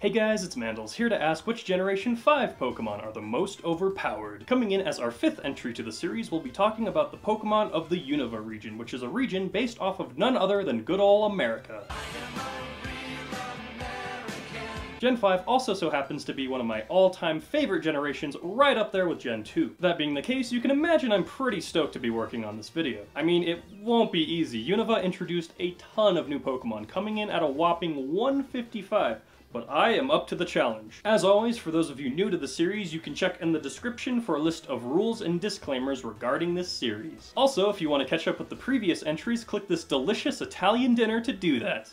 Hey guys, it's Mandals here to ask which Generation 5 Pokemon are the most overpowered. Coming in as our fifth entry to the series, we'll be talking about the Pokemon of the Unova region, which is a region based off of none other than good ol' America. Gen 5 also so happens to be one of my all-time favorite generations, right up there with Gen 2. That being the case, you can imagine I'm pretty stoked to be working on this video. I mean, it won't be easy. Unova introduced a ton of new Pokemon, coming in at a whopping 155. But I am up to the challenge. As always, for those of you new to the series, you can check in the description for a list of rules and disclaimers regarding this series. Also, if you want to catch up with the previous entries, click this delicious Italian dinner to do that.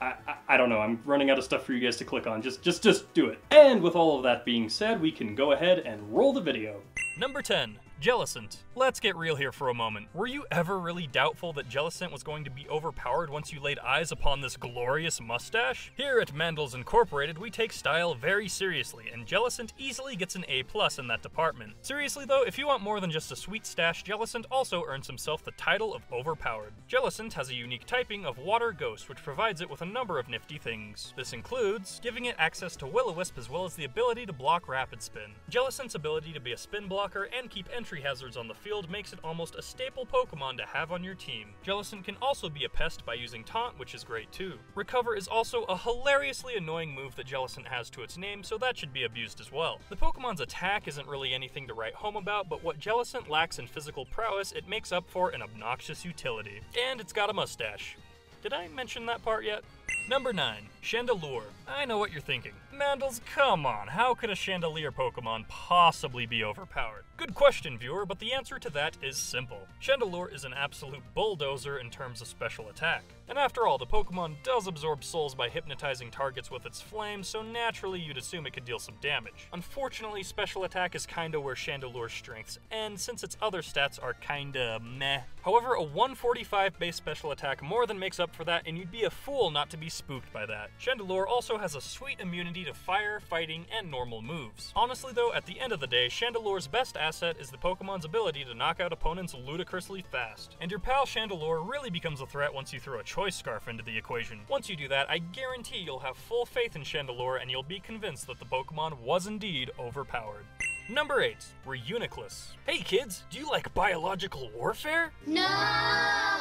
I don't know, I'm running out of stuff for you guys to click on, just do it. And with all of that being said, we can go ahead and roll the video. Number 10, Jellicent. Let's get real here for a moment. Were you ever really doubtful that Jellicent was going to be overpowered once you laid eyes upon this glorious mustache? Here at Mandals Incorporated, we take style very seriously, and Jellicent easily gets an A+ in that department. Seriously though, if you want more than just a sweet stash, Jellicent also earns himself the title of overpowered. Jellicent has a unique typing of Water Ghost, which provides it with a number of nifty things. This includes giving it access to Will-O-Wisp as well as the ability to block Rapid Spin. Jellicent's ability to be a spin blocker and keep entry hazards on the field makes it almost a staple Pokemon to have on your team. Jellicent can also be a pest by using Taunt, which is great too. Recover is also a hilariously annoying move that Jellicent has to its name, so that should be abused as well. The Pokemon's attack isn't really anything to write home about, but what Jellicent lacks in physical prowess, it makes up for an obnoxious utility. And it's got a mustache. Did I mention that part yet? Number 9, Chandelure. I know what you're thinking. Mandals, come on, how could a Chandelure Pokemon possibly be overpowered? Good question, viewer, but the answer to that is simple. Chandelure is an absolute bulldozer in terms of special attack. And after all, the Pokemon does absorb souls by hypnotizing targets with its flame, so naturally you'd assume it could deal some damage. Unfortunately, special attack is kinda where Chandelure's strengths end, since its other stats are kinda meh. However, a 145 base special attack more than makes up for that, and you'd be a fool not to be spooked by that. Chandelure also has a sweet immunity to fire, fighting, and normal moves. Honestly though, at the end of the day, Chandelure's best asset is the Pokemon's ability to knock out opponents ludicrously fast. And your pal Chandelure really becomes a threat once you throw a Choice Scarf into the equation. Once you do that, I guarantee you'll have full faith in Chandelure and you'll be convinced that the Pokemon was indeed overpowered. Number 8, Reuniclus. Hey kids, do you like biological warfare? No!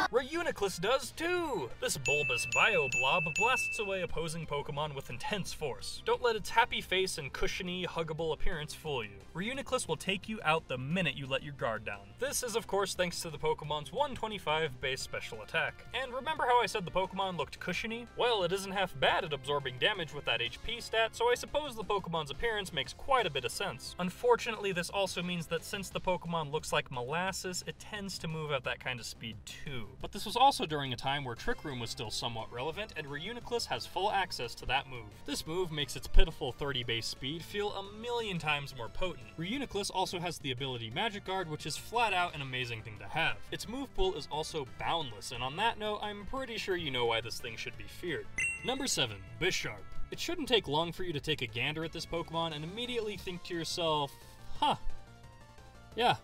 Reuniclus does too! This bulbous bio blob blasts away opposing Pokemon with intense force. Don't let its happy face and cushiony, huggable appearance fool you. Reuniclus will take you out the minute you let your guard down. This is of course thanks to the Pokemon's 125 base special attack. And remember how I said the Pokemon looked cushiony? Well, it isn't half bad at absorbing damage with that HP stat, so I suppose the Pokemon's appearance makes quite a bit of sense. Unfortunately, this also means that since the Pokemon looks like molasses, it tends to move at that kind of speed too. But this was also during a time where Trick Room was still somewhat relevant, and Reuniclus has full access to that move. This move makes its pitiful 30 base speed feel a million times more potent. Reuniclus also has the ability Magic Guard, which is flat out an amazing thing to have. Its move pool is also boundless, and on that note, I'm pretty sure you know why this thing should be feared. Number 7, Bisharp. It shouldn't take long for you to take a gander at this Pokemon and immediately think to yourself, huh, yeah,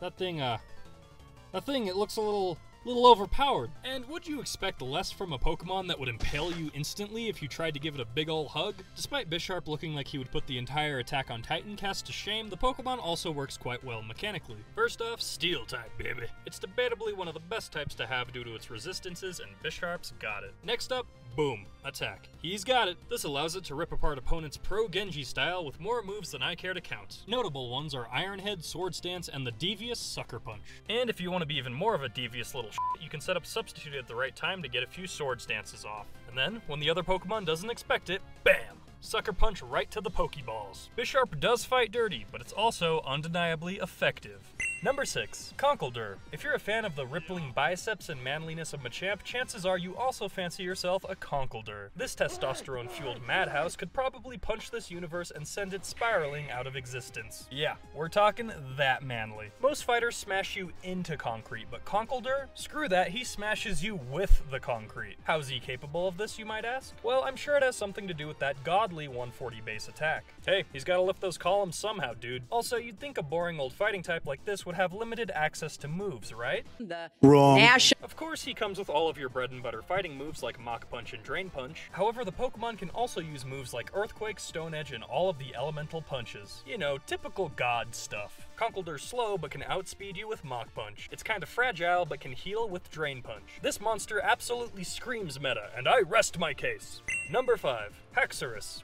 that thing, it looks a little overpowered. And would you expect less from a Pokemon that would impale you instantly if you tried to give it a big ol' hug? Despite Bisharp looking like he would put the entire Attack on Titan cast to shame, the Pokemon also works quite well mechanically. First off, Steel-type, baby. It's debatably one of the best types to have due to its resistances, and Bisharp's got it. Next up, boom, attack. He's got it. This allows it to rip apart opponents pro Genji style with more moves than I care to count. Notable ones are Iron Head, Sword Stance, and the devious Sucker Punch. And if you want to be even more of a devious little shit, you can set up Substitute at the right time to get a few Sword Stances off. And then, when the other Pokemon doesn't expect it, bam! Sucker Punch right to the Pokeballs. Bisharp does fight dirty, but it's also undeniably effective. Number 6, Conkeldurr. If you're a fan of the rippling biceps and manliness of Machamp, chances are you also fancy yourself a Conkeldurr. This testosterone-fueled madhouse could probably punch this universe and send it spiraling out of existence. Yeah, we're talking that manly. Most fighters smash you into concrete, but Conkeldurr? Screw that, he smashes you with the concrete. How's he capable of this, you might ask? Well, I'm sure it has something to do with that godly 140 base attack. Hey, he's gotta lift those columns somehow, dude. Also, you'd think a boring old fighting type like this would would have limited access to moves, right? Of course, he comes with all of your bread and butter fighting moves like Mach Punch and Drain Punch. However, the Pokemon can also use moves like Earthquake, Stone Edge, and all of the elemental punches. You know, typical god stuff. Conkeldurr's slow, but can outspeed you with Mach Punch. It's kind of fragile, but can heal with Drain Punch. This monster absolutely screams meta, and I rest my case. Number 5. Haxorus.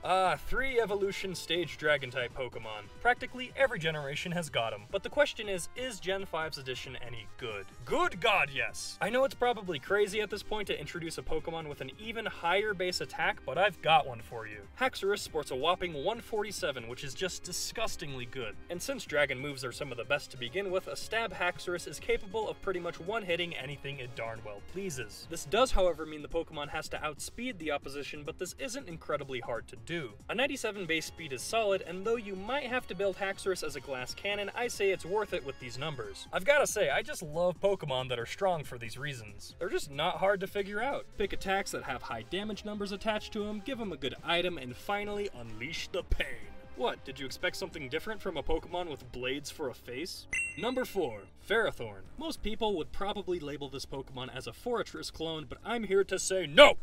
Three evolution stage dragon-type Pokemon. Practically every generation has got them. But the question is Gen 5's edition any good? Good God, yes! I know it's probably crazy at this point to introduce a Pokemon with an even higher base attack, but I've got one for you. Haxorus sports a whopping 147, which is just disgustingly good. And since dragon moves are some of the best to begin with, a stab Haxorus is capable of pretty much one-hitting anything it darn well pleases. This does, however, mean the Pokemon has to outspeed the opposition, but this isn't incredibly hard to do. A 97 base speed is solid, and though you might have to build Haxorus as a glass cannon, I say it's worth it with these numbers. I've gotta say, I just love Pokemon that are strong for these reasons. They're just not hard to figure out. Pick attacks that have high damage numbers attached to them, give them a good item, and finally unleash the pain. What, did you expect something different from a Pokemon with blades for a face? Number 4. Ferrothorn. Most people would probably label this Pokemon as a Forretress clone, but I'm here to say no!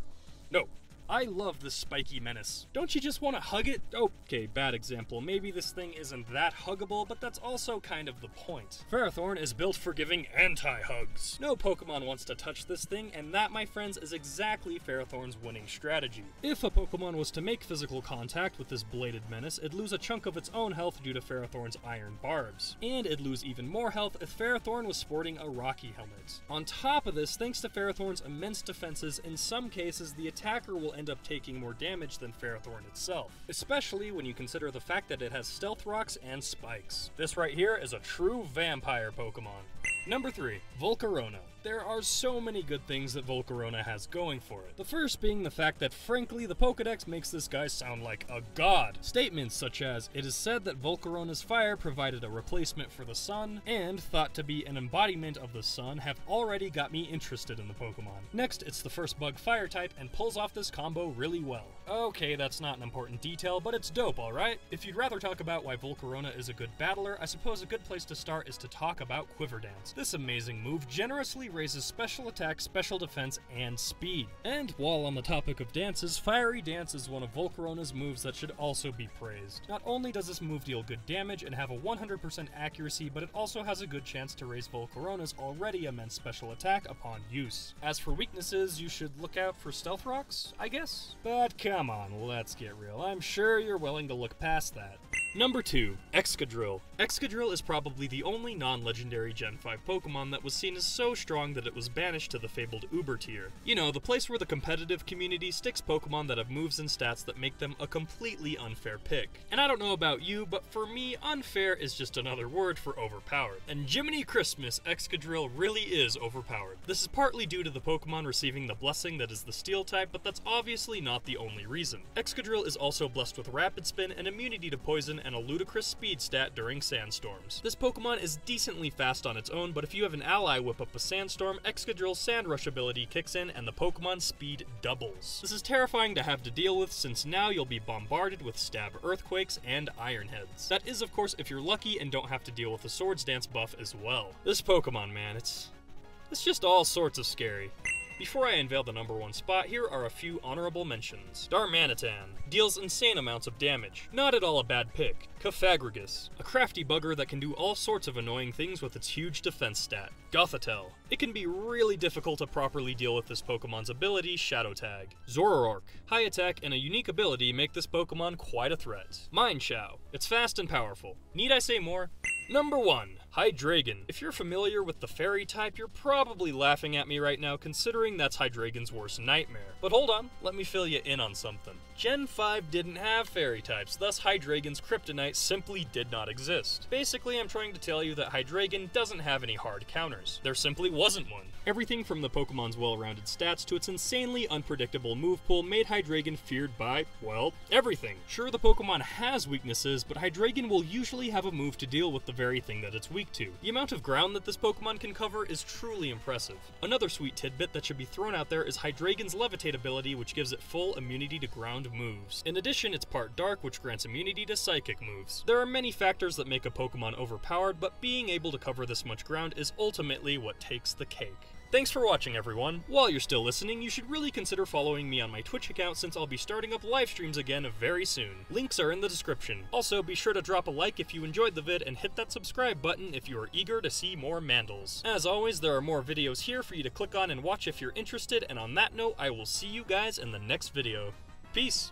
No. I love this spiky menace. Don't you just want to hug it? Okay, bad example. Maybe this thing isn't that huggable, but that's also kind of the point. Ferrothorn is built for giving anti-hugs. No Pokemon wants to touch this thing, and that, my friends, is exactly Ferrothorn's winning strategy. If a Pokemon was to make physical contact with this bladed menace, it'd lose a chunk of its own health due to Ferrothorn's Iron Barbs. And it'd lose even more health if Ferrothorn was sporting a Rocky Helmet. On top of this, thanks to Ferrothorn's immense defenses, in some cases, the attacker will end up taking more damage than Ferrothorn itself, especially when you consider the fact that it has Stealth Rocks and Spikes. This right here is a true vampire Pokemon. Number 3. Volcarona. There are so many good things that Volcarona has going for it. The first being the fact that, frankly, the Pokedex makes this guy sound like a god. Statements such as, it is said that Volcarona's fire provided a replacement for the sun, and thought to be an embodiment of the sun, have already got me interested in the Pokemon. Next, it's the first bug fire type, and pulls off this combo really well. Okay, that's not an important detail, but it's dope, alright? If you'd rather talk about why Volcarona is a good battler, I suppose a good place to start is to talk about Quiver Dance. This amazing move generously raises special attack, special defense, and speed. And while on the topic of dances, Fiery Dance is one of Volcarona's moves that should also be praised. Not only does this move deal good damage and have a 100% accuracy, but it also has a good chance to raise Volcarona's already immense special attack upon use. As for weaknesses, you should look out for Stealth Rocks, I guess? But come on, let's get real. I'm sure you're willing to look past that. Number 2. Excadrill. Excadrill is probably the only non-legendary Gen 5 Pokemon that was seen as so strong that it was banished to the fabled Uber tier. You know, the place where the competitive community sticks Pokemon that have moves and stats that make them a completely unfair pick. And I don't know about you, but for me, unfair is just another word for overpowered. And Jiminy Christmas, Excadrill really is overpowered. This is partly due to the Pokemon receiving the blessing that is the Steel type, but that's obviously not the only reason. Excadrill is also blessed with Rapid Spin and immunity to poison and a ludicrous speed stat during sandstorms. This Pokemon is decently fast on its own, but if you have an ally whip up a sandstorm, Excadrill's Sand Rush ability kicks in and the Pokemon's speed doubles. This is terrifying to have to deal with, since now you'll be bombarded with stab earthquakes and iron heads. That is, of course, if you're lucky and don't have to deal with the Swords Dance buff as well. This Pokemon, man, it's just all sorts of scary. Before I unveil the number 1 spot, here are a few honorable mentions. Darmanitan deals insane amounts of damage. Not at all a bad pick. Cofagrigus, a crafty bugger that can do all sorts of annoying things with its huge defense stat. Gothitelle, it can be really difficult to properly deal with this Pokemon's ability, Shadow Tag. Zoroark, high attack and a unique ability make this Pokemon quite a threat. Mineshao, it's fast and powerful. Need I say more? Number 1. Hydreigon. If you're familiar with the fairy type, you're probably laughing at me right now considering that's Hydreigon's worst nightmare. But hold on, let me fill you in on something. Gen 5 didn't have fairy types, thus Hydreigon's kryptonite simply did not exist. Basically, I'm trying to tell you that Hydreigon doesn't have any hard counters. There simply wasn't one. Everything from the Pokemon's well-rounded stats to its insanely unpredictable move pool made Hydreigon feared by, well, everything. Sure, the Pokemon has weaknesses, but Hydreigon will usually have a move to deal with the very thing that it's weak weak to. The amount of ground that this Pokemon can cover is truly impressive. Another sweet tidbit that should be thrown out there is Hydreigon's Levitate ability, which gives it full immunity to ground moves. In addition, it's part Dark, which grants immunity to Psychic moves. There are many factors that make a Pokemon overpowered, but being able to cover this much ground is ultimately what takes the cake. Thanks for watching, everyone. While you're still listening, you should really consider following me on my Twitch account since I'll be starting up live streams again very soon. Links are in the description. Also, be sure to drop a like if you enjoyed the vid and hit that subscribe button if you are eager to see more Mandals. As always, there are more videos here for you to click on and watch if you're interested, and on that note, I will see you guys in the next video. Peace!